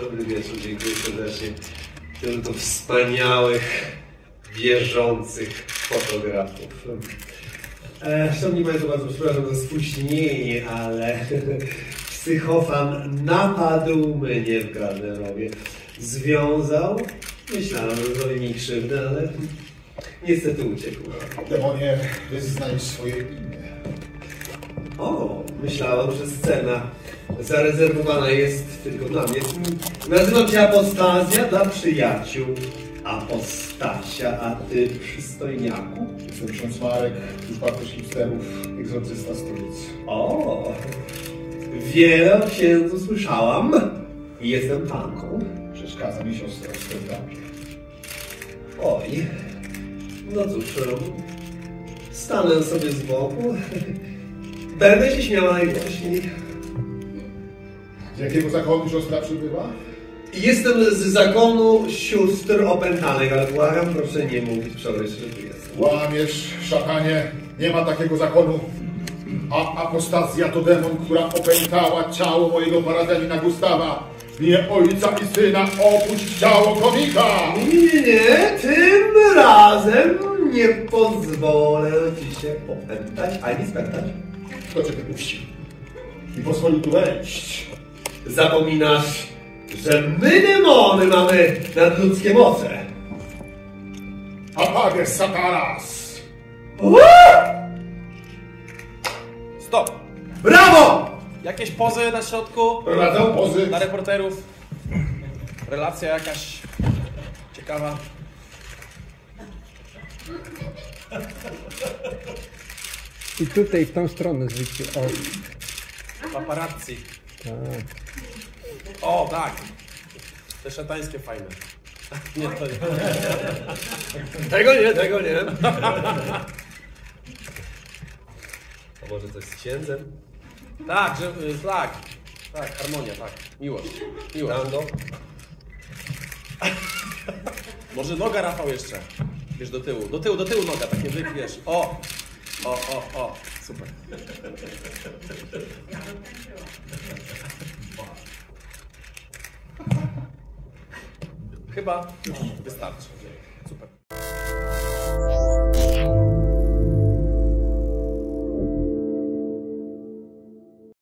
Dobry wieczór, dziękuję serdecznie. Tylko wspaniałych, wierzących fotografów. Szanowni Państwo, bardzo przepraszam za spóźnienie, ale psychofan napadł mnie w garderobie. Związał, myślałem, że zrobi mi krzywdę, ale niestety uciekł. Demonie, wyznaj swoje imię. O, myślałem, że scena zarezerwowana jest tylko dla mnie. Nazywam się Apostazja dla przyjaciół. Apostasia, a ty przystojniaku? Jestem ksiądz Marek, już papież hipsterów, egzorcysta stolic. O, wiele o księdzu słyszałam. Jestem panką. Przeszkadza mi siostra w sklepie. Oj, no cóż, stanę sobie z boku. Będę się śmiała najgłośniej. Z jakiego zakonu siostra przybywa? Jestem z zakonu sióstr opętanych, ale błagam, proszę nie mówić przerywać, że tu jestem. Łamiesz, szatanie, nie ma takiego zakonu. A apostazja to demon, która opętała ciało mojego paradelina Gustawa. Nie ojca i syna, opuść ciało komika! Nie, tym razem nie pozwolę ci się opętać, ani spętać. Kto cię wypuścił? I pozwoli tu wejść. Zapominasz, że my demony mamy nadludzkie moce. Apages satanas! Stop! Brawo! Jakieś pozy na środku? Prowadzą pozy. Dla reporterów. Relacja jakaś ciekawa. I tutaj w tą stronę zwróćcie. Paparazzi. Tak. O, tak! Te szatańskie fajne. Nie, to nie. Tego nie, tego nie. A może coś z księdzem? Tak, że, tak, harmonia, tak. Miłość. Miłość. Tango. Może noga, Rafał, jeszcze. Wiesz, do tyłu. Do tyłu noga, tak nie wypniesz. O! O, o, o. Super. Chyba wystarczy. Super.